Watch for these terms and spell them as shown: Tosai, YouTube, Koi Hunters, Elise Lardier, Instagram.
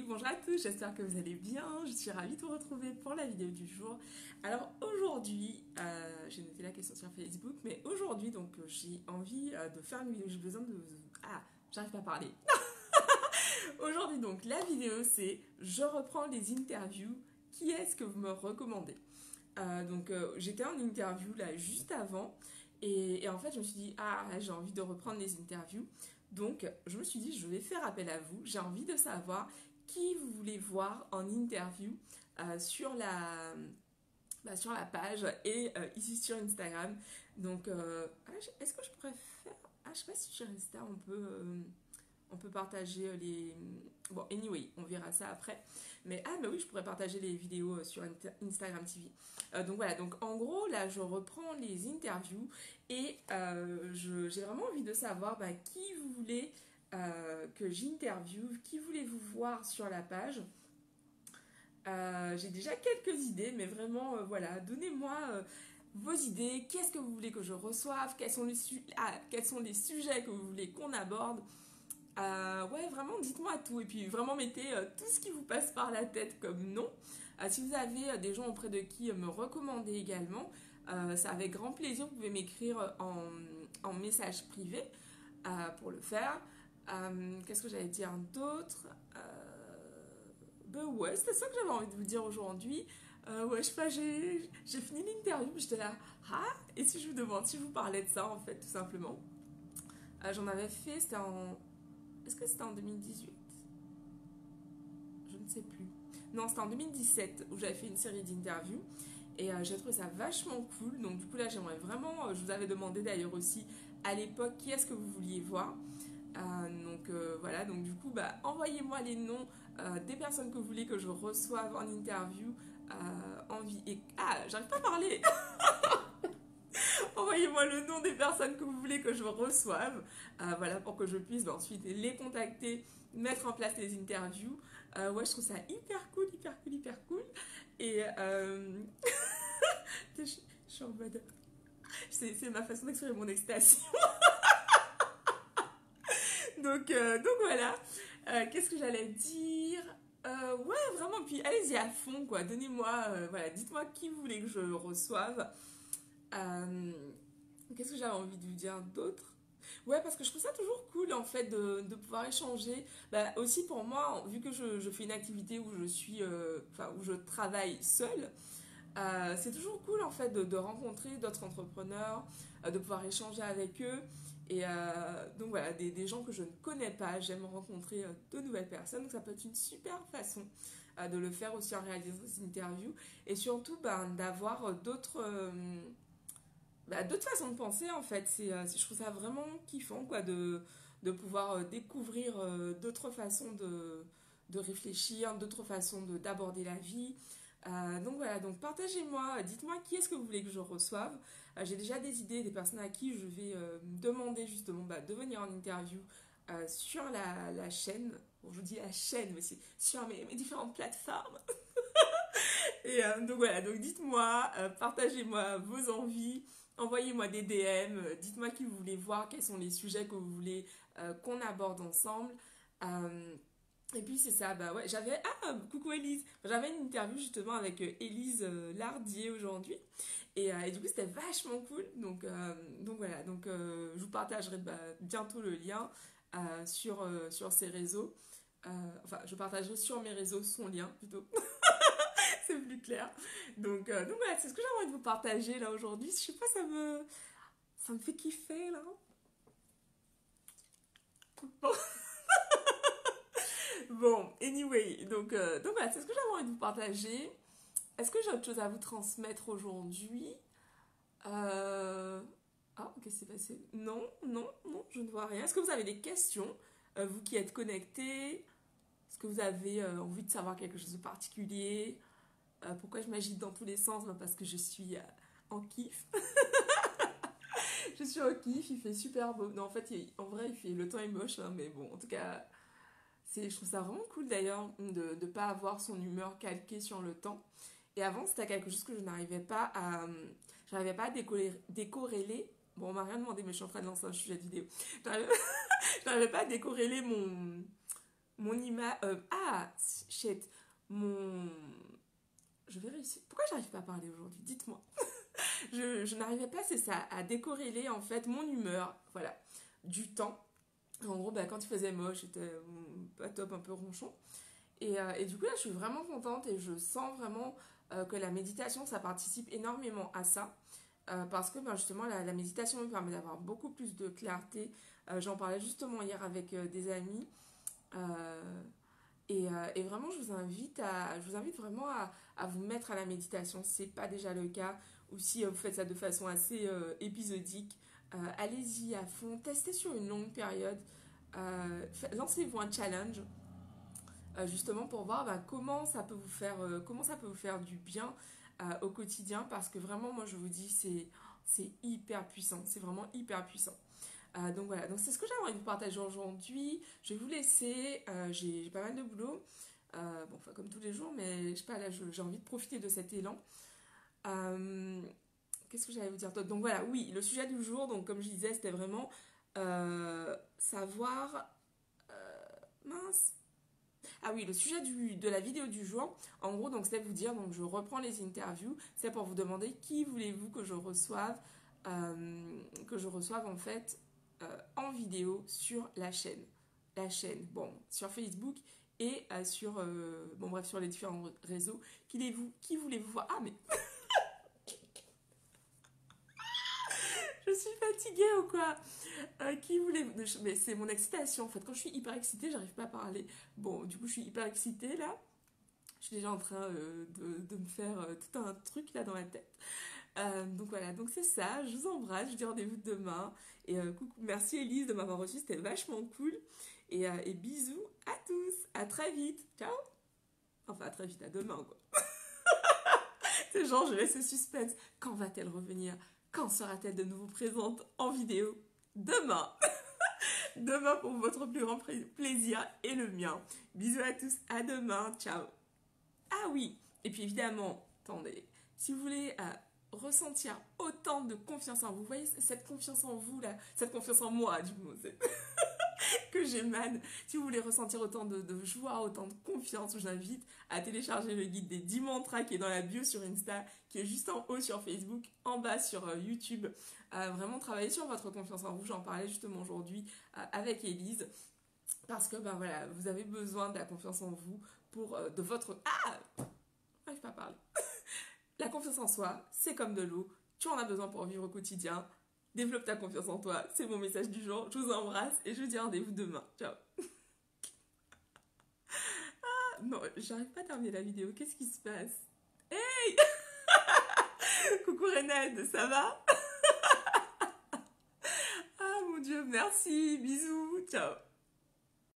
Oui, bonjour à tous, j'espère que vous allez bien, je suis ravie de vous retrouver pour la vidéo du jour. Alors aujourd'hui, j'ai noté la question sur Facebook, mais aujourd'hui donc j'ai envie de faire une vidéo, j'ai besoin de... Ah, j'arrive pas à parler. Aujourd'hui donc la vidéo c'est « Je reprends les interviews, qui est-ce que vous me recommandez ?» Donc j'étais en interview là juste avant et en fait je me suis dit « Ah, j'ai envie de reprendre les interviews ». Donc, je me suis dit, je vais faire appel à vous. J'ai envie de savoir qui vous voulez voir en interview sur la page et ici sur Instagram. Donc, est-ce que je pourrais faire... Ah, je sais pas si sur Insta, on peut partager les... Bon, anyway, on verra ça après. Mais, ah, mais oui, je pourrais partager les vidéos sur Instagram TV. Donc, voilà. Donc, en gros, là, je reprends les interviews et j'ai vraiment envie de savoir qui vous voulez que j'interviewe, qui voulez-vous voir sur la page. J'ai déjà quelques idées, mais vraiment, voilà, donnez-moi... vos idées, qu'est-ce que vous voulez que je reçoive, quels sont les sujets que vous voulez qu'on aborde. Ouais, vraiment, dites-moi tout et puis vraiment mettez tout ce qui vous passe par la tête comme nom. Si vous avez des gens auprès de qui me recommander également, ça avec grand plaisir, vous pouvez m'écrire en message privé pour le faire. Qu'est-ce que j'allais dire d'autre? Ben ouais, c'était ça que j'avais envie de vous dire aujourd'hui. Ouais, je sais pas, j'ai fini l'interview, j'étais là, ah, et si je vous demande, si je vous parlais de ça en fait, tout simplement. J'en avais fait, c'était en... Est-ce que c'était en 2018? Je ne sais plus. Non, c'était en 2017 où j'avais fait une série d'interviews et j'ai trouvé ça vachement cool. Donc du coup là, j'aimerais vraiment... je vous avais demandé d'ailleurs aussi à l'époque qui est-ce que vous vouliez voir. Donc voilà, donc du coup, envoyez-moi les noms des personnes que vous voulez que je reçoive en interview. Ah, j'arrive pas à parler. Envoyez-moi le nom des personnes que vous voulez que je reçoive, voilà, pour que je puisse ensuite les contacter, mettre en place les interviews. Ouais, je trouve ça hyper cool, hyper cool, hyper cool. Et je suis en mode... C'est ma façon d'exprimer mon excitation. Donc voilà, qu'est-ce que j'allais dire? Ouais, vraiment, puis allez-y à fond, quoi. Donnez-moi, voilà, dites-moi qui vous voulez que je reçoive. Qu'est-ce que j'avais envie de vous dire d'autre? Ouais, parce que je trouve ça toujours cool, en fait, de pouvoir échanger. Bah, aussi, pour moi, vu que je fais une activité où je suis... où je travaille seule, c'est toujours cool, en fait, de rencontrer d'autres entrepreneurs, de pouvoir échanger avec eux. Et donc voilà, des gens que je ne connais pas, j'aime rencontrer de nouvelles personnes. Donc ça peut être une super façon de le faire aussi en réalisant des interviews. Et surtout d'avoir d'autres d'autres façons de penser en fait. Je trouve ça vraiment kiffant quoi, de pouvoir découvrir d'autres façons de réfléchir, d'autres façons d'aborder la vie. Donc voilà, donc partagez-moi, dites-moi qui est-ce que vous voulez que je reçoive. J'ai déjà des idées, des personnes à qui je vais demander justement de venir en interview sur la chaîne. Bon, je vous dis la chaîne, mais c'est sur mes différentes plateformes. Et donc voilà, donc dites-moi, partagez-moi vos envies, envoyez-moi des DM, dites-moi qui vous voulez voir, quels sont les sujets que vous voulez qu'on aborde ensemble. Et puis c'est ça, ouais, j'avais... Ah, coucou Elise! J'avais une interview justement avec Elise Lardier aujourd'hui. Et du coup, c'était vachement cool. Donc voilà, je vous partagerai bientôt le lien sur ses réseaux. Je partagerai sur mes réseaux son lien plutôt. C'est plus clair. Donc voilà, c'est ce que j'ai envie de vous partager là aujourd'hui. Je sais pas, ça me fait kiffer là. Bon. Bon, anyway, donc voilà, c'est ce que j'avais envie de vous partager. Est-ce que j'ai autre chose à vous transmettre aujourd'hui? Ah, qu'est-ce qui s'est passé? Non, non, non, je ne vois rien. Est-ce que vous avez des questions? Vous qui êtes connectés? Est-ce que vous avez envie de savoir quelque chose de particulier? Pourquoi je m'agite dans tous les sens? Parce que je suis en kiff. Je suis en kiff, il fait super beau. Non, en fait, en vrai, le temps est moche, hein, mais bon, en tout cas... Je trouve ça vraiment cool d'ailleurs de ne pas avoir son humeur calquée sur le temps. Et avant, c'était quelque chose que je n'arrivais pas à... Je n'arrivais pas à décorréler... Bon, on m'a rien demandé, mais je suis en train de lancer un sujet de vidéo. Je n'arrivais pas à décorréler mon, mon image... ah, shit, mon... Je vais réussir. Pourquoi j'arrive pas à parler aujourd'hui? Dites-moi. Je n'arrivais pas, c'est ça, à décorréler en fait mon humeur, voilà, du temps. En gros, bah, quand il faisait moche, j'étais pas top, un peu ronchon. Et du coup, là, je suis vraiment contente et je sens vraiment que la méditation, ça participe énormément à ça. Parce que ben, justement, la méditation me permet d'avoir beaucoup plus de clarté. J'en parlais justement hier avec des amis. Et vraiment, je vous invite vraiment à vous mettre à la méditation. Si ce n'est pas déjà le cas, ou si vous faites ça de façon assez épisodique, allez-y à fond, testez sur une longue période, lancez-vous un challenge justement pour voir bah, comment ça peut vous faire du bien au quotidien, parce que vraiment moi je vous dis c'est hyper puissant, c'est vraiment hyper puissant. Donc voilà, donc c'est ce que j'avais envie de vous partager aujourd'hui. Je vais vous laisser, j'ai pas mal de boulot, bon enfin comme tous les jours, mais je sais pas, là j'ai envie de profiter de cet élan. Qu'est-ce que j'allais vous dire d'autre? Donc voilà, oui, le sujet du jour, donc comme je disais, c'était vraiment savoir... mince. Ah oui, le sujet de la vidéo du jour, en gros, donc c'était vous dire, donc je reprends les interviews, c'est pour vous demander qui voulez-vous que je reçoive en fait en vidéo sur la chaîne. La chaîne, bon, sur Facebook et sur, bon bref, sur les différents réseaux. Qui voulez-vous voir? Ah mais... Je suis fatiguée ou quoi? Qui voulez-vous? Mais c'est mon excitation en fait. Quand je suis hyper excitée, j'arrive pas à parler. Bon, du coup, je suis hyper excitée là. Je suis déjà en train de me faire tout un truc là dans la tête. Donc voilà, donc c'est ça. Je vous embrasse. Je vous dis rendez-vous demain. Et coucou, merci Elise de m'avoir reçue. C'était vachement cool. Et bisous à tous. À très vite. Ciao. Enfin, à très vite. À demain quoi. C'est genre, je laisse le suspense. Quand va-t-elle revenir? Quand sera-t-elle de nouveau présente en vidéo? Demain. Demain pour votre plus grand plaisir et le mien. Bisous à tous, à demain, ciao. Ah oui, et puis évidemment, attendez, si vous voulez ressentir autant de confiance en vous, vous voyez cette confiance en vous là, cette confiance en moi du coup, que j'émane. Si vous voulez ressentir autant de joie, autant de confiance, je vous invite à télécharger le guide des 10 mantras qui est dans la bio sur Insta, qui est juste en haut sur Facebook, en bas sur YouTube. Vraiment travailler sur votre confiance en vous, j'en parlais justement aujourd'hui avec Elise, parce que ben voilà, vous avez besoin de la confiance en vous pour de votre... Ah, je n'arrive pas à parler. La confiance en soi, c'est comme de l'eau, tu en as besoin pour vivre au quotidien. Développe ta confiance en toi, c'est mon message du jour. Je vous embrasse et je vous dis rendez-vous demain. Ciao. Ah, non, j'arrive pas à terminer la vidéo. Qu'est-ce qui se passe? Hey! Coucou Renade, ça va? Ah mon Dieu, merci, bisous, ciao.